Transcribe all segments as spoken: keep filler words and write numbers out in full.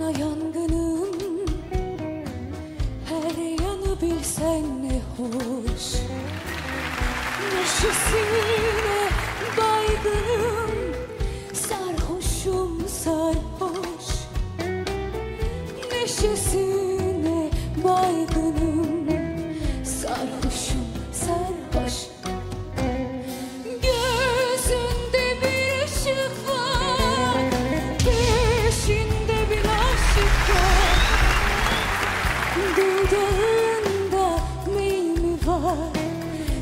sana yangınım, her yanı bilsen ne hoş. Neşesine baygınım, sarhoşum sarhoş. Neşesine baygınım, sarhoşum sarhoş. Dudağında ney mi var?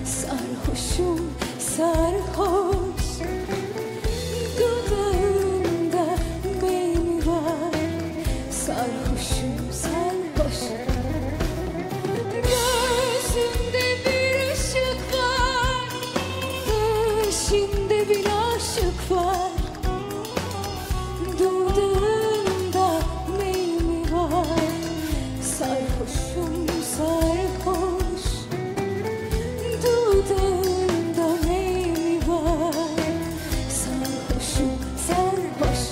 Sarhoşum sarhoş. Dudağında ney mi var? Sarhoşum sarhoş. Gözünde bir ışık var, peşinde bir aşık var. Dudağında ney mi var? Sarhoşum sarhoş. Dudağında ney var? Sarhoşum sarhoş.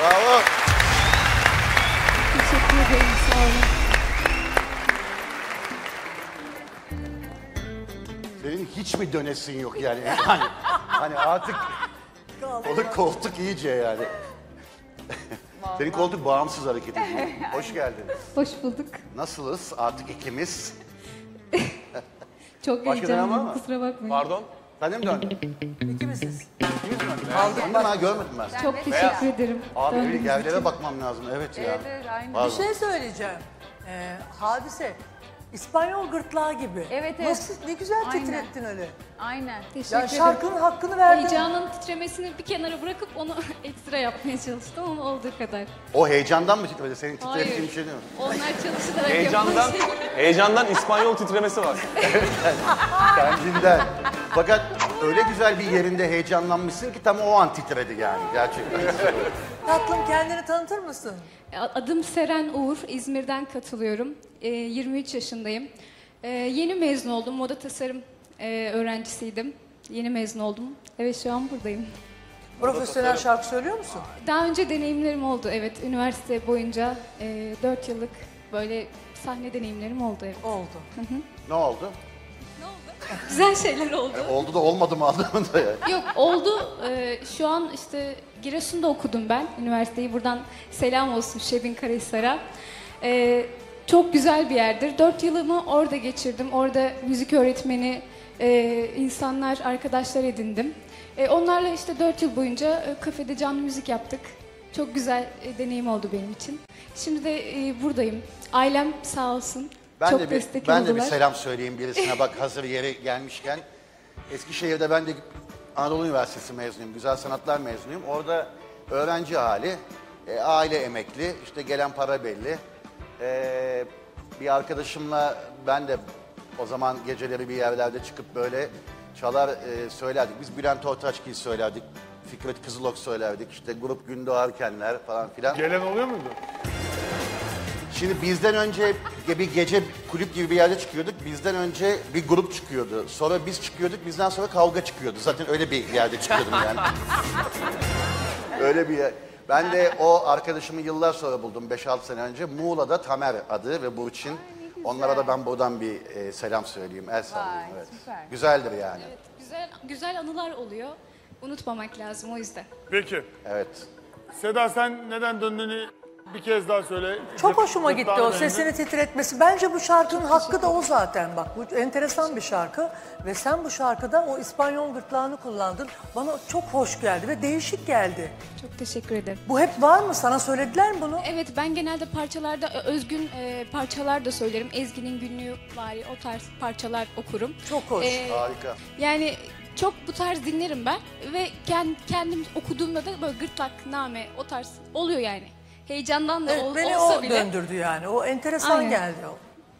Bravo. Teşekkür ederim, sağ olun. Senin hiç mi dönesin yok yani? Hani, hani artık onu koltuk iyice yani. Senin koltuk bağımsız hareket ediyor. Hoş geldiniz. Hoş bulduk. Nasılız? Artık ikimiz. Çok heyecanlıyım, kusura bakmayın. Pardon? Sen de mi döndün? İkimiziz. İkimiz mi döndün? Aldım. Ondan ha, görmedim ben. Çok ben teşekkür ben. ederim. Abi bir yerlere bakmam lazım. Evet ya. Evet, aynen. Pardon. Bir şey söyleyeceğim. Ee, hadise. İspanyol gırtlağı gibi. Evet, evet. Nasıl, ne güzel titrettin öyle. Aynen. Teşekkür ederim. Ya şarkının hakkını verdin. Heyecanın titremesini bir kenara bırakıp onu ekstra yapmaya çalıştım ama olduğu kadar. O heyecandan mı titredi? Senin titrettiğin bir şey değil mi? Onlar çalışılarak heyecandan, heyecandan İspanyol titremesi var. Evet. Kendinden. Fakat öyle güzel bir yerinde heyecanlanmışsın ki tam o an titredi yani. Gerçekten. Tatlım, kendini tanıtır mısın? Adım Seren Uğur, İzmir'den katılıyorum. E, yirmi üç yaşındayım. E, yeni mezun oldum, moda tasarım e, öğrencisiydim. Yeni mezun oldum. Evet, şu an buradayım. Profesyonel şarkı söylüyor musun? Daha önce deneyimlerim oldu, evet. Üniversite boyunca e, dört yıllık böyle sahne deneyimlerim oldu. Evet. Oldu. Hı hı. Ne oldu? Güzel şeyler oldu. E, oldu da olmadı mı anlamında yani? Yok, oldu. E, şu an işte Giresun'da okudum ben üniversiteyi. Buradan selam olsun Şebin Karahisar'a. E, çok güzel bir yerdir. Dört yılımı orada geçirdim. Orada müzik öğretmeni, e, insanlar, arkadaşlar edindim. E, onlarla işte dört yıl boyunca e, kafede canlı müzik yaptık. Çok güzel e, deneyim oldu benim için. Şimdi de e, buradayım. Ailem sağ olsun. Ben Çok de bir, ben de bir selam söyleyeyim birisine, bak hazır yere gelmişken. Eskişehir'de ben de Anadolu Üniversitesi mezunuyum, güzel sanatlar mezunuyum. Orada öğrenci hali, e, aile emekli, işte gelen para belli. E, bir arkadaşımla ben de o zaman geceleri bir yerlerde çıkıp böyle çalar e, söylerdik. Biz Bülent Ortaçgil söylerdik, Fikret Kızılok söylerdik, işte grup Gündoğarkenler falan filan. Gelen oluyor muydu? Şimdi bizden önce bir gece kulüp gibi bir yerde çıkıyorduk. Bizden önce bir grup çıkıyordu. Sonra biz çıkıyorduk. Bizden sonra kavga çıkıyordu. Zaten öyle bir yerde çıkıyordum yani. Öyle bir yer. Ben de o arkadaşımı yıllar sonra buldum. beş altı sene önce. Muğla'da Tamer adı ve Burçin. Onlara da ben buradan bir e, selam söyleyeyim. El sallayayım. Evet. Güzeldir yani. Evet, güzel, güzel anılar oluyor. Unutmamak lazım o yüzden. Peki. Evet. Seda, sen neden döndüğünü... Bir kez daha söyle. Çok hoşuma gitti o sesini titretmesi. Bence bu şarkının hakkı da o zaten. Bak, bu enteresan bir şarkı ve sen bu şarkıda o İspanyol gırtlağını kullandın. Bana çok hoş geldi ve değişik geldi. Çok teşekkür ederim. Bu hep var mı? Sana söylediler mi bunu? Evet, ben genelde parçalarda özgün e, parçalar da söylerim. Ezgi'nin günlüğü var ya, o tarz parçalar okurum. Çok hoş. E, Harika. Yani... Çok bu tarz dinlerim ben ve kendim okuduğumda da böyle gırtlak, name o tarz oluyor yani. Heyecandan da evet, ol, beni olsa o bile. Döndürdü yani, o enteresan Aynen. geldi o.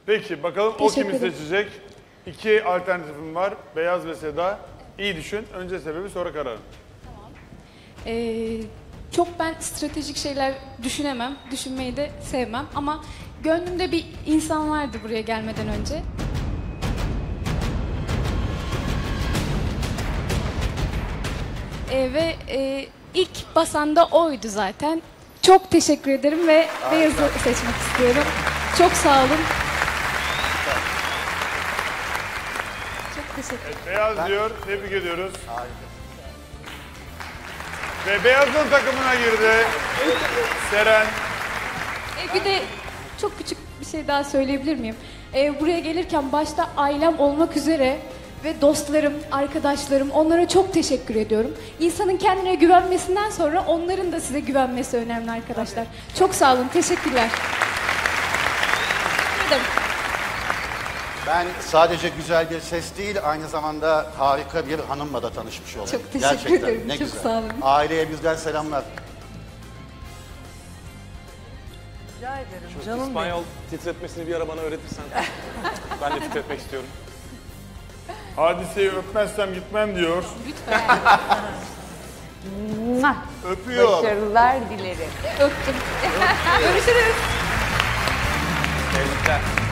Peki bakalım Teşekkür o kimi ederim. seçecek? İki alternatifim var, Beyaz ve Seda. İyi düşün, önce sebebi sonra kararın. Tamam. Ee, çok ben stratejik şeyler düşünemem, düşünmeyi de sevmem ama gönlümde bir insan vardı buraya gelmeden önce. Ee, ve e, ilk basanda oydu zaten. Çok teşekkür ederim ve Beyazı seçmek istiyorum. Çok sağ olun. Çok teşekkür ederim. Beyaz diyor, tebrik ediyoruz. Harika. Ve Beyaz'ın takımına girdi Seren. E bir de çok küçük bir şey daha söyleyebilir miyim? E, buraya gelirken başta ailem olmak üzere ve dostlarım, arkadaşlarım, onlara çok teşekkür ediyorum. İnsanın kendine güvenmesinden sonra onların da size güvenmesi önemli arkadaşlar. Evet. Çok sağ olun, teşekkürler. Ben sadece güzel bir ses değil, aynı zamanda harika bir hanımla da tanışmış oldum. Çok teşekkür Gerçekten. ederim. Ne Çok güzel. sağ olun. Aileye bizden selamlar. Rica ederim. Şu canım İspanyol benim. titretmesini bir ara bana öğretirsen. Ben de titretmek istiyorum. Hadiseyi öpmezsem gitmem diyor. Lütfen. Öpüyor. Başarılar dilerim. Öptüm. Görüşürüz. Tebrikler.